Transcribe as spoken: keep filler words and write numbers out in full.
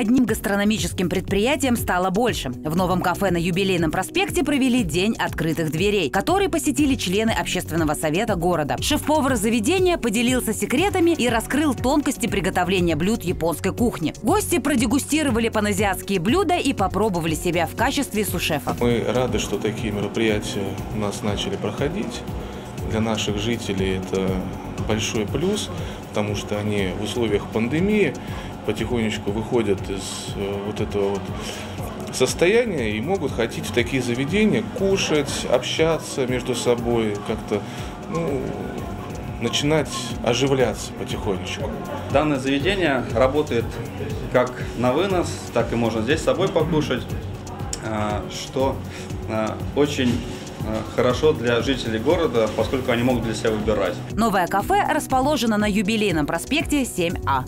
одним гастрономическим предприятием стало больше. В новом кафе на Юбилейном проспекте провели день открытых дверей, который посетили члены общественного совета города. Шеф-повар заведения поделился секретами и раскрыл тонкости приготовления блюд японской кухни. Гости продегустировали паназиатские блюда и попробовали себя в качестве су-шефа. Мы рады, что такие мероприятия у нас начали проходить. Для наших жителей это большой плюс, потому что они в условиях пандемии потихонечку выходят из вот этого вот состояния и могут ходить в такие заведения, кушать, общаться между собой, как-то ну, начинать оживляться потихонечку. Данное заведение работает как на вынос, так и можно здесь с собой покушать, что очень хорошо для жителей города, поскольку они могут для себя выбирать. Новое кафе расположено на Юбилейном проспекте семь А.